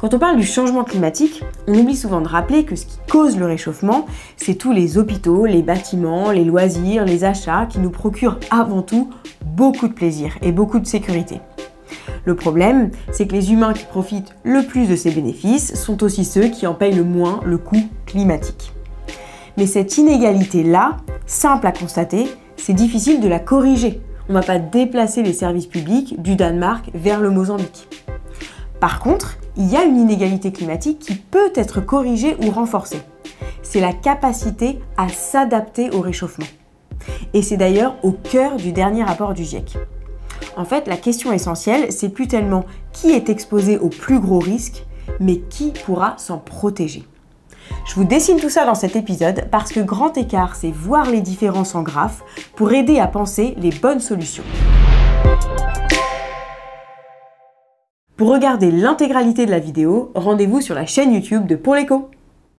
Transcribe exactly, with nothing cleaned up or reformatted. Quand on parle du changement climatique, on oublie souvent de rappeler que ce qui cause le réchauffement, c'est tous les hôpitaux, les bâtiments, les loisirs, les achats qui nous procurent avant tout beaucoup de plaisir et beaucoup de sécurité. Le problème, c'est que les humains qui profitent le plus de ces bénéfices sont aussi ceux qui en payent le moins le coût climatique. Mais cette inégalité-là, simple à constater, c'est difficile de la corriger. On ne va pas déplacer les services publics du Danemark vers le Mozambique. Par contre, il y a une inégalité climatique qui peut être corrigée ou renforcée. C'est la capacité à s'adapter au réchauffement. Et c'est d'ailleurs au cœur du dernier rapport du GIEC. En fait, la question essentielle, c'est plus tellement qui est exposé au plus gros risque, mais qui pourra s'en protéger. Je vous dessine tout ça dans cet épisode parce que grand écart, c'est voir les différences en graphe pour aider à penser les bonnes solutions. Pour regarder l'intégralité de la vidéo, rendez-vous sur la chaîne YouTube de Pour l'Éco.